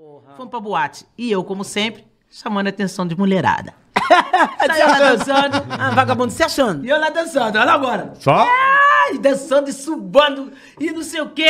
Porra. Fomos pra boate. E eu, como sempre, chamando a atenção de mulherada. Saiu lá dançando. Ah, vagabundo se achando. E eu lá dançando, olha agora. Só? Ai, dançando e subando e não sei o quê.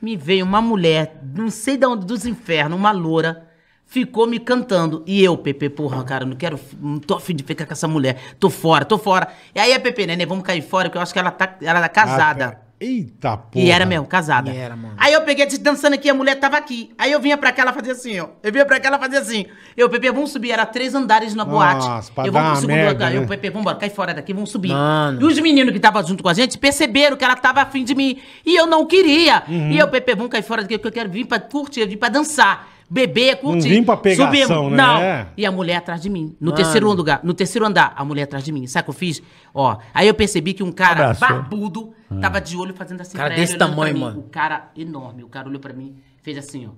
Me veio uma mulher, não sei de onde, dos infernos, uma loura, ficou me cantando. E eu, Pepe, porra, cara, não quero, não tô afim de ficar com essa mulher. Tô fora, tô fora. E aí a Pepe, Neném, vamos cair fora, porque eu acho que ela tá casada. Ah, tá. Eita, porra. E era mesmo, casada. E era, mano. Aí eu peguei, dançando aqui, a mulher tava aqui. Aí eu vinha pra cá, ela fazia assim, ó. Eu vinha pra cá, ela fazia assim. Eu, Pepe, vamos subir. Era 3 andares na boate. Nossa, pra eu vou pro segundo andar. Né? Eu, Pepe, vamos embora, cai fora daqui, vamos subir. Mano. E os meninos que estavam junto com a gente perceberam que ela tava afim de mim. E eu não queria. Uhum. E eu, Pepe, vamos cair fora daqui, porque eu quero vir pra curtir, vir pra dançar. Beber, curtir. Não vim pra pegação, subimos, né? Não. É. E a mulher atrás de mim. No terceiro lugar, no terceiro andar, a mulher atrás de mim. Sabe o que eu fiz? Ó, aí eu percebi que um cara barbudo tava de olho fazendo assim. Cara desse tamanho, mano. O cara enorme. O cara olhou pra mim, fez assim, ó.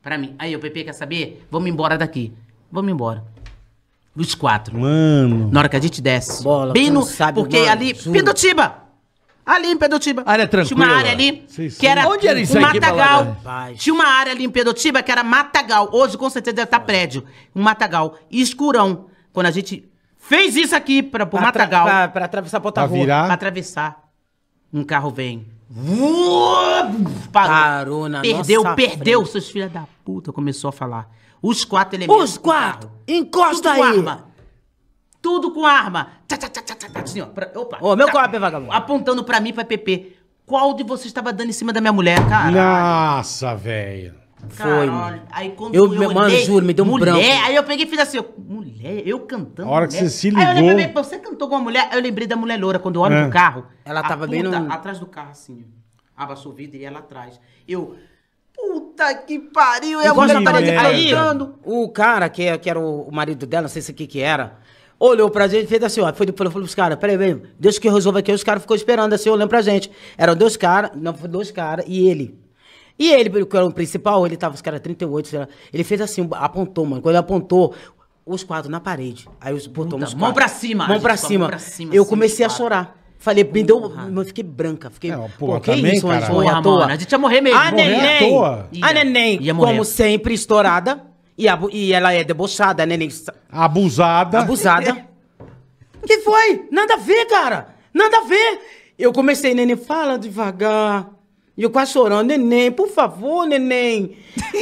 Pra mim. Aí, o Pepe, quer saber? Vamos embora daqui. Vamos embora. Os 4. Mano. Na hora que a gente desce. Bola, bem no... Sabe, porque mano, ali... Pindotiba! Ali em Pedotiba. Área tranquila. Tinha uma área ali que era onde era isso um aqui, matagal. Tinha uma área ali em Pedotiba que era matagal. Hoje, com certeza, deve estar prédio. Um matagal. E escurão. Quando a gente fez isso aqui pro matagal. Pra atravessar a virar. Pra atravessar. Um carro vem. Parou. Na perdeu, frente. Seus filhos da puta. Começou a falar. Os 4 elementos. Os 4. Encosta aí. Tudo com arma. Tchá, tchá, tchá, tchá, tchá, assim, ó. Opa. Ô, meu copo é vagabundo. Apontando pra mim, pra Pepe. Qual de vocês estava dando em cima da minha mulher, cara? Nossa, velho. Foi, mano. Aí quando eu mano, olhei, juro, me deu um mulher, branco. Aí eu peguei e fiz assim, mulher, eu cantando. A hora mulher. Que você se ligou. Aí eu lembrei, você cantou com uma mulher, eu lembrei da mulher loura, quando eu olho no carro. Ela tava bem no... atrás do carro, assim. Abaixou o vidro e ela atrás. Eu... Puta que pariu, eu mulher tava cantando. O cara, que era o marido dela, não sei se o que que era... Olhou pra gente e fez assim, ó. Falou pros caras, peraí, deixa que eu resolva aqui. Os caras ficou esperando assim, olhando pra gente. Eram 2 caras, não, foi 2 caras e ele. E ele, que era o principal, ele tava, os caras 38, sei lá. Ele fez assim, apontou, mano. Quando ele apontou, os 4 na parede. Aí os botou os 4. Mão pra cima. Mão pra cima. Eu comecei a chorar. Falei, me deu... Eu fiquei branca. Fiquei... É, pô, que também, isso? Cara. Foi à toa. A gente ia morrer mesmo. A Neném, como sempre, estourada. E ela é debochada, a Neném... Abusada. Abusada. O que foi? Nada a ver, cara. Nada a ver. Eu comecei, Neném, fala devagar. E eu quase chorando, Neném, por favor, Neném.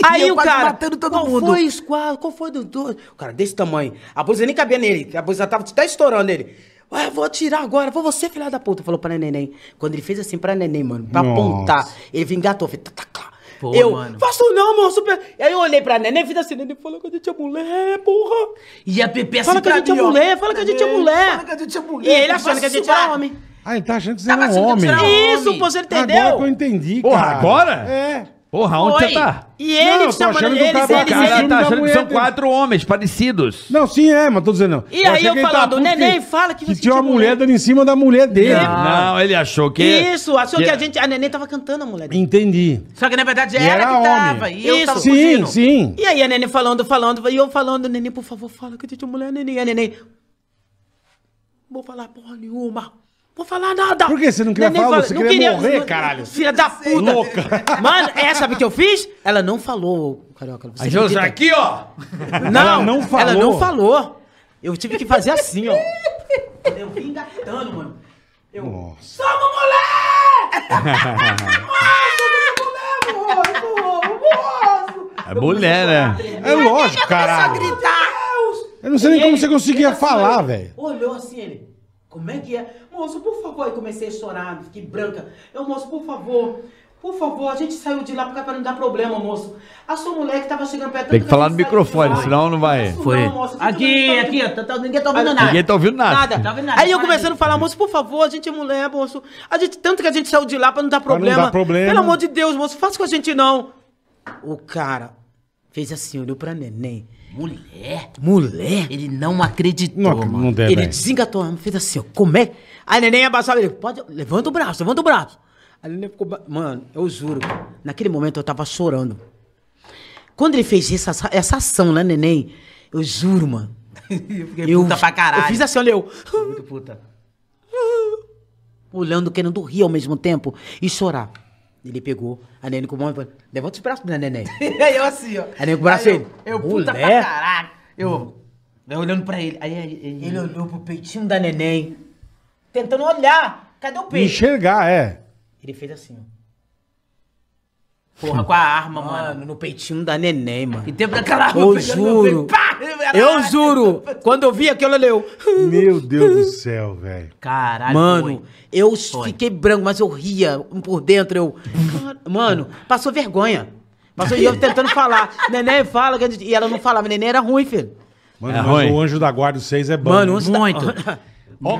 Aí o cara, matando todo mundo. Qual foi isso? Qual foi dos 2? O cara desse tamanho. A polícia nem cabia nele. A polícia tava até estourando nele. Ué, vou atirar agora. Vou você, filha da puta. Falou pra Neném. Quando ele fez assim pra Neném, mano, pra apontar, ele engatou, fez... Pô, eu, mano. Faço não, moço. Aí eu olhei pra Neném e fiz assim, Neném falou que a gente é mulher, porra. E a Pepe assim, fala que a gente é mulher, fala que a gente é mulher. Fala que a gente é mulher. E ele achando que a gente era homem. Ah, ele tá achando que você era homem. Isso, pô, você entendeu? Agora que eu entendi, cara. Porra, agora? É. Porra, onde você tá? E ele chamando ele tá achando que são 4 homens parecidos. Não, sim, é, mas tô dizendo não. E aí eu falando, Neném, fala que você tinha uma mulher dando em cima da mulher dele. Não, ele achou que... Isso, achou que a gente... A Neném tava cantando a mulher dele. Entendi. Só que na verdade era que tava. Isso, sim, sim. E aí a Neném falando, e eu falando, Neném, por favor, fala que a gente é mulher, Neném. E a Neném... Vou falar porra nenhuma. Vou falar nada. Por que você não queria falar? Você queria morrer, caralho. Filha da puta. Louca. Mano, sabe o que eu fiz? Ela não falou, Carioca. Aí eu já aqui, ó. Não, ela não falou. Eu tive que fazer assim, ó. Eu vim engatando, mano. Eu... Nossa. Somos mulher! Somos mulher, moço! É mulher, né? É lógico, caralho. Eu não sei nem como você conseguia falar, velho. Olhou assim, ele... Como é que é? Moço, por favor. Aí comecei a chorar, fiquei branca. Eu, moço, por favor, a gente saiu de lá pra não dar problema, moço. A sua mulher que tava chegando perto... Tem que falar no microfone, senão não vai... Foi. Aqui, ninguém tá ouvindo nada. Ninguém tá ouvindo nada. Aí eu começando a falar, moço, por favor, a gente é mulher, moço. A gente, tanto que a gente saiu de lá pra não dar problema. Não dá problema. Pelo amor de Deus, moço, faça com a gente não. O cara fez assim, olhou pra Neném. Mulher? Mulher? Ele não acreditou, mano. Ele desengatou, fez assim, ó, como é? A Neném abaixava, ele, levanta o braço, levanta o braço. A Neném ficou, mano, eu juro, naquele momento eu tava chorando. Quando ele fez essa ação, né, Neném? Eu juro, mano. Eu fiquei puta pra caralho. Eu fiz assim, olha eu. Muito puta. Olhando, querendo rir ao mesmo tempo e chorar. Ele pegou, a Neném com o mão e falou, levanta os braços da Neném. Aí eu assim, ó. A Neném com o braço dele. Eu puta pra caralho. Eu olhando pra ele. Aí ele olhou pro peitinho da Neném. Tentando olhar. Cadê o peito? Enxergar, é. Ele fez assim, ó. Porra, com a arma, mano. No peitinho da Neném, mano. E teve daquela arma. Eu juro. Eu juro. Quando eu vi aquilo, eu... Meu Deus do céu, velho. Caralho, mano. Foi. Eu fiquei branco, mas eu ria por dentro. Eu... Mano, passou vergonha. Passou e eu tentando falar. Neném fala. E ela não falava. Neném era ruim, filho. Mano, é mas ruim. O anjo da guarda 6 é bom. Mano, muito.